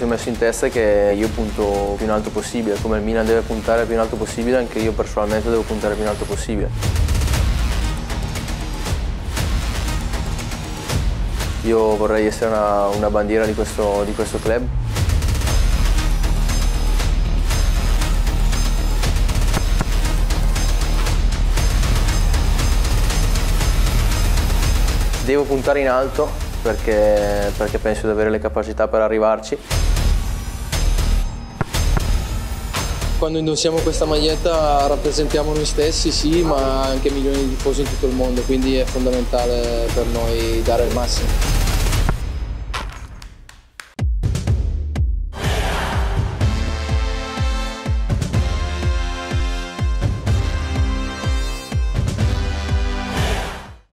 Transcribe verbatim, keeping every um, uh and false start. sono messo in testa che io punto più in alto possibile, come il Milan deve puntare più in alto possibile, anche io personalmente devo puntare più in alto possibile. Io vorrei essere una, una bandiera di questo, di questo club. Devo puntare in alto perché, perché penso di avere le capacità per arrivarci. Quando indossiamo questa maglietta rappresentiamo noi stessi, sì, ma anche milioni di tifosi in tutto il mondo, quindi è fondamentale per noi dare il massimo.